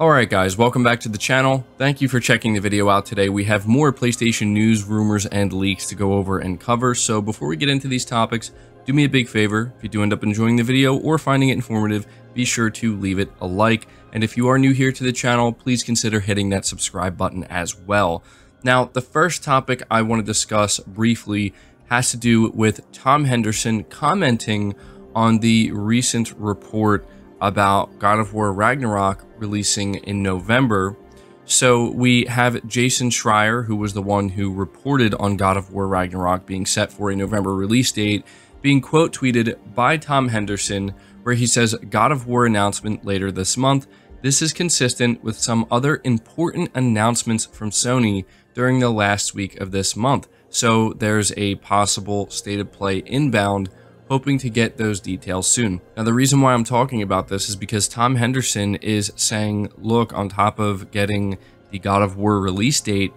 Alright guys, welcome back to the channel. Thank you for checking the video out today. We have more PlayStation news, rumors, and leaks to go over and cover. So before we get into these topics, do me a big favor. If you do end up enjoying the video or finding it informative, be sure to leave it a like. And if you are new here to the channel, please consider hitting that subscribe button as well. Now, the first topic I want to discuss briefly has to do with Tom Henderson commenting on the recent report about God of War Ragnarok releasing in November. So we have Jason Schreier, who was the one who reported on God of War Ragnarok being set for a November release date, being quote tweeted by Tom Henderson, where he says, "God of War announcement later this month. This is consistent with some other important announcements from Sony during the last week of this month. So there's a possible state of play inbound, hoping to get those details soon." Now, the reason why I'm talking about this is because Tom Henderson is saying, look, on top of getting the God of War release date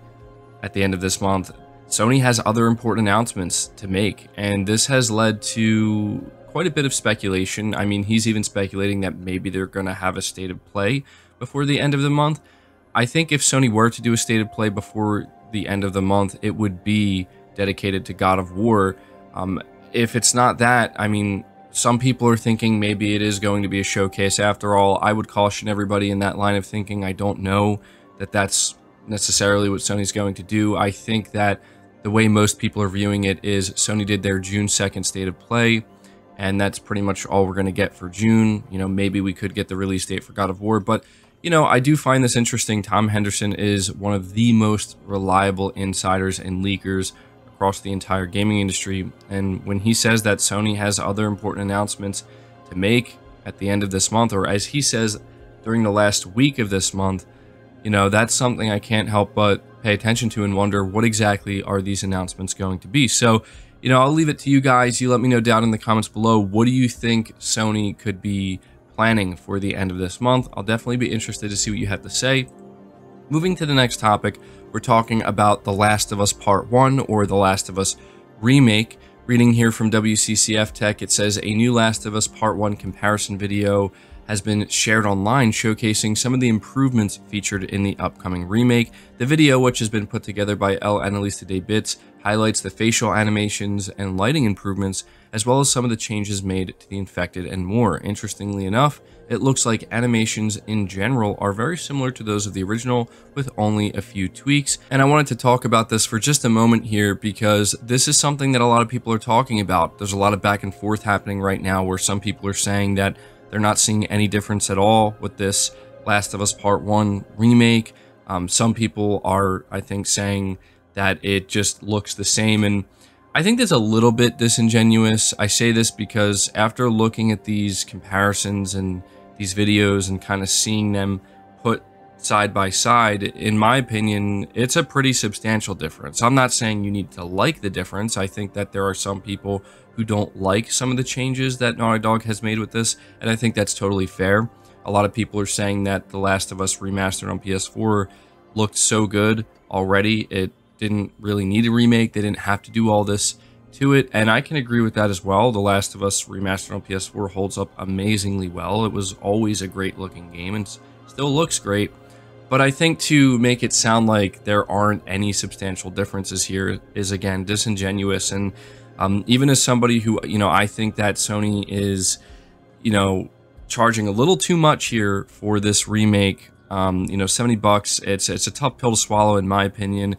at the end of this month, Sony has other important announcements to make. And this has led to quite a bit of speculation. I mean, he's even speculating that maybe they're going to have a state of play before the end of the month. I think if Sony were to do a state of play before the end of the month, it would be dedicated to God of War. If it's not that, I mean, some people are thinking maybe it is going to be a showcase after all. I would caution everybody in that line of thinking. I don't know that that's necessarily what Sony's going to do. I think that the way most people are viewing it is Sony did their June 2nd state of play, and that's pretty much all we're going to get for June. You know, maybe we could get the release date for God of War, but, you know, I do find this interesting. Tom Henderson is one of the most reliable insiders and leakers across the entire gaming industry, and when he says that Sony has other important announcements to make at the end of this month, or as he says, during the last week of this month, you know, that's something I can't help but pay attention to and wonder what exactly are these announcements going to be. So, you know, I'll leave it to you guys. You let me know down in the comments below, what do you think Sony could be planning for the end of this month? I'll definitely be interested to see what you have to say. Moving to the next topic, we're talking about The Last of Us Part 1, or The Last of Us Remake. Reading here from WCCF Tech, it says, "A new Last of Us Part 1 comparison video has been shared online showcasing some of the improvements featured in the upcoming remake. The video, which has been put together by El Analista de Bits, highlights the facial animations and lighting improvements, as well as some of the changes made to the infected and more. Interestingly enough, it looks like animations in general are very similar to those of the original, with only a few tweaks." And I wanted to talk about this for just a moment here, because this is something that a lot of people are talking about. There's a lot of back and forth happening right now, where some people are saying that they're not seeing any difference at all with this Last of Us Part 1 remake. Some people are, I think, saying that it just looks the same, and I think that's a little bit disingenuous. I say this because after looking at these comparisons and these videos and kind of seeing them put side by side, in my opinion, it's a pretty substantial difference. I'm not saying you need to like the difference. I think that there are some people who don't like some of the changes that Naughty Dog has made with this, and I think that's totally fair. A lot of people are saying that The Last of Us Remastered on PS4 looked so good already. It didn't really need a remake. They didn't have to do all this to it, and I can agree with that as well. The Last of Us Remastered on PS4 holds up amazingly well. It was always a great looking game and still looks great, but I think to make it sound like there aren't any substantial differences here is, again, disingenuous. And even as somebody who, you know, I think that Sony is, you know, charging a little too much here for this remake. You know, $70, it's a tough pill to swallow, in my opinion.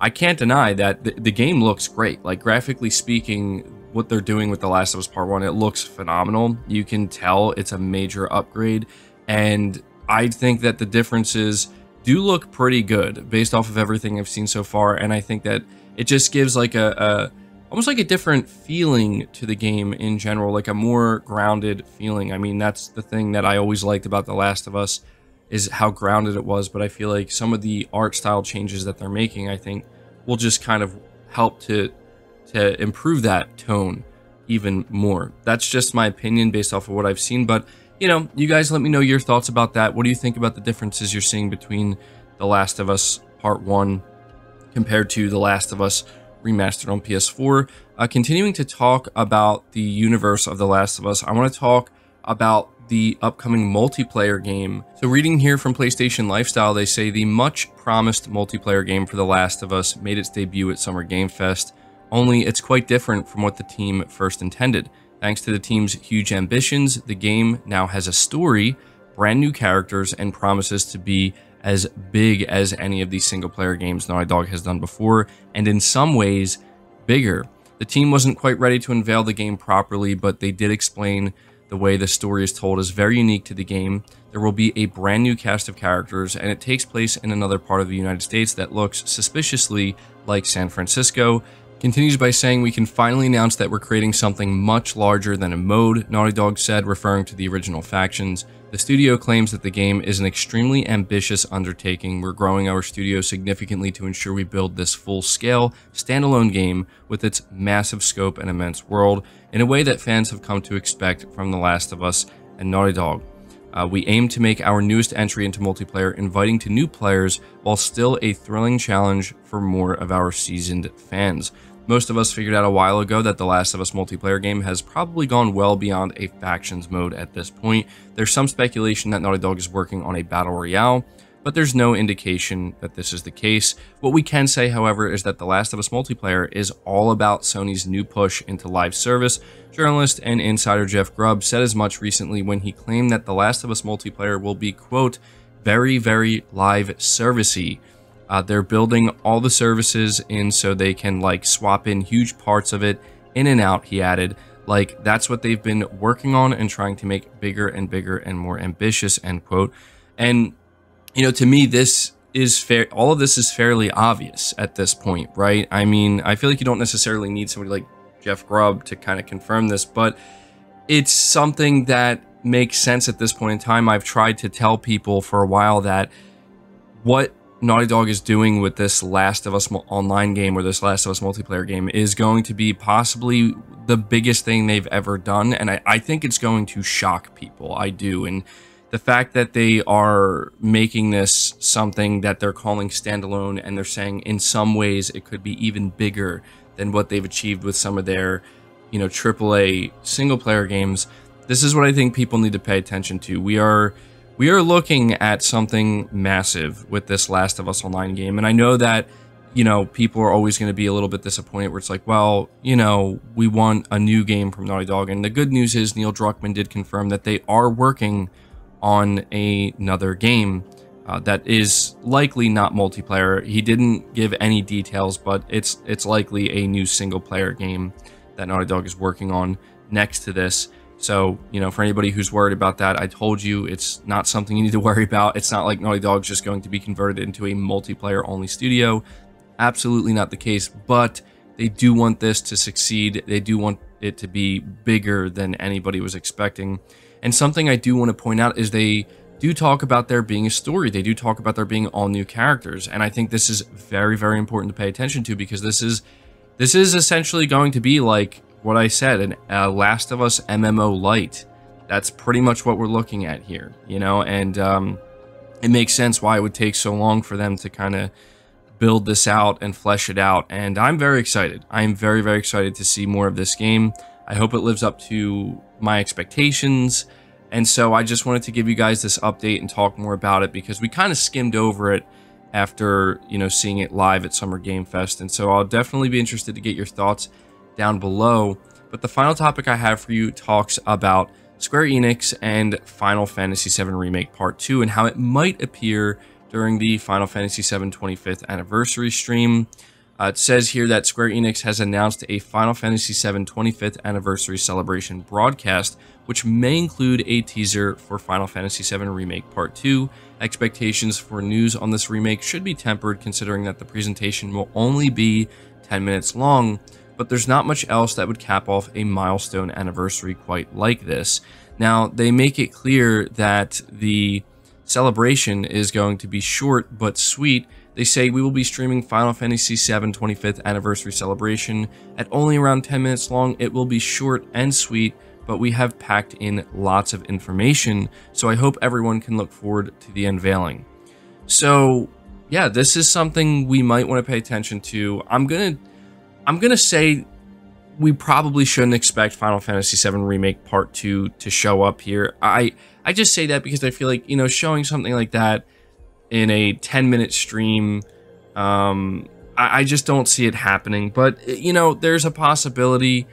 I can't deny that the game looks great. Like, graphically speaking, what they're doing with The Last of Us Part 1, it looks phenomenal. You can tell it's a major upgrade, and I think that the differences do look pretty good based off of everything I've seen so far, and I think that it just gives like almost like a different feeling to the game in general, like a more grounded feeling. I mean, that's the thing that I always liked about The Last of Us, is how grounded it was, but I feel like some of the art style changes that they're making, I think, will just kind of help to improve that tone even more. That's just my opinion based off of what I've seen, but, you know, you guys let me know your thoughts about that. What do you think about the differences you're seeing between The Last of Us Part 1 compared to The Last of Us Remastered on PS4? Continuing to talk about the universe of The Last of Us, I want to talk about the upcoming multiplayer game. So reading here from PlayStation Lifestyle, they say the much promised multiplayer game for The Last of Us made its debut at Summer Game Fest, only it's quite different from what the team first intended. Thanks to the team's huge ambitions, the game now has a story, brand new characters, and promises to be as big as any of these single player games Naughty Dog has done before, and in some ways, bigger. The team wasn't quite ready to unveil the game properly, but they did explain the way the story is told is very unique to the game. There will be a brand new cast of characters, and it takes place in another part of the United States that looks suspiciously like San Francisco. Continues by saying, we can finally announce that we're creating something much larger than a mode, Naughty Dog said, referring to the original factions. The studio claims that the game is an extremely ambitious undertaking. We're growing our studio significantly to ensure we build this full-scale, standalone game with its massive scope and immense world in a way that fans have come to expect from The Last of Us and Naughty Dog. We aim to make our newest entry into multiplayer inviting to new players while still a thrilling challenge for more of our seasoned fans. Most of us figured out a while ago that The Last of Us multiplayer game has probably gone well beyond a factions mode at this point. There's some speculation that Naughty Dog is working on a battle royale, but there's no indication that this is the case. What we can say, however, is that The Last of Us multiplayer is all about Sony's new push into live service. Journalist and insider Jeff Grubb said as much recently when he claimed that The Last of Us multiplayer will be, quote, very, very live servicey. They're building all the services in so they can like swap in huge parts of it in and out, he added. Like, that's what they've been working on and trying to make bigger and bigger and more ambitious, end quote. And, you know, to me, this is fair. All of this is fairly obvious at this point, right? I mean, I feel like you don't necessarily need somebody like Jeff Grubb to kind of confirm this, but it's something that makes sense at this point in time. I've tried to tell people for a while that what Naughty Dog is doing with this Last of Us online game or this Last of Us multiplayer game is going to be possibly the biggest thing they've ever done, and I think it's going to shock people. I do. And the fact that they are making this something that they're calling standalone, and they're saying in some ways it could be even bigger than what they've achieved with some of their, you know, AAA single player games, this is what I think people need to pay attention to. We are looking at something massive with this Last of Us Online game. And I know that, you know, people are always going to be a little bit disappointed where it's like, well, you know, we want a new game from Naughty Dog. And the good news is Neil Druckmann did confirm that they are working on another game that is likely not multiplayer. He didn't give any details, but it's likely a new single player game that Naughty Dog is working on next to this. So, you know, for anybody who's worried about that, I told you it's not something you need to worry about. It's not like Naughty Dog's just going to be converted into a multiplayer-only studio. Absolutely not the case, but they do want this to succeed. They do want it to be bigger than anybody was expecting. And something I do want to point out is they do talk about there being a story. They do talk about there being all new characters. And I think this is very, very important to pay attention to, because this is essentially going to be like what I said, a Last of Us MMO light. That's pretty much what we're looking at here, you know, and it makes sense why it would take so long for them to kind of build this out and flesh it out. And I'm very excited. I'm very, very excited to see more of this game. I hope it lives up to my expectations. And so I just wanted to give you guys this update and talk more about it, because we kind of skimmed over it after, you know, seeing it live at Summer Game Fest. And so I'll definitely be interested to get your thoughts down below. But the final topic I have for you talks about Square Enix and Final Fantasy 7 Remake Part 2 and how it might appear during the Final Fantasy 7 25th anniversary stream. It says here that Square Enix has announced a Final Fantasy 7 25th anniversary celebration broadcast, which may include a teaser for Final Fantasy 7 Remake Part 2. Expectations for news on this remake should be tempered, considering that the presentation will only be 10 minutes long, but there's not much else that would cap off a milestone anniversary quite like this. Now, they make it clear that the celebration is going to be short but sweet. They say, we will be streaming Final Fantasy VII 25th Anniversary Celebration. At only around 10 minutes long, it will be short and sweet, but we have packed in lots of information, so I hope everyone can look forward to the unveiling. So, yeah, this is something we might want to pay attention to. I'm gonna say we probably shouldn't expect Final Fantasy 7 Remake Part 2 to show up here. I just say that because I feel like, you know, showing something like that in a 10-minute stream, I just don't see it happening. But, you know, there's a possibility.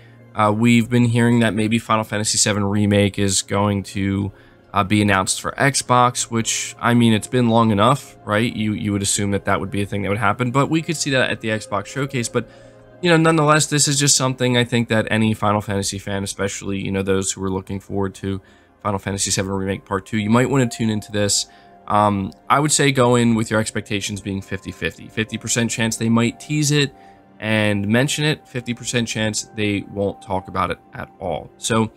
We've been hearing that maybe Final Fantasy 7 Remake is going to be announced for Xbox, which, I mean, it's been long enough, right? You would assume that that would be a thing that would happen, but we could see that at the Xbox showcase. But, you know, nonetheless, this is just something I think that any Final Fantasy fan, especially, you know, those who are looking forward to Final Fantasy VII Remake Part 2, you might want to tune into this. I would say go in with your expectations being 50-50. 50% chance they might tease it and mention it, 50% chance they won't talk about it at all. So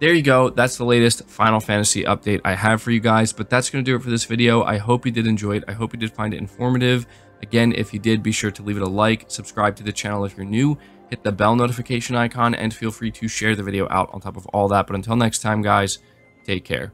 there you go. That's the latest Final Fantasy update I have for you guys, but that's going to do it for this video. I hope you did enjoy it. I hope you did find it informative. Again, if you did, be sure to leave it a like, subscribe to the channel if you're new, hit the bell notification icon, and feel free to share the video out on top of all that. But until next time, guys, take care.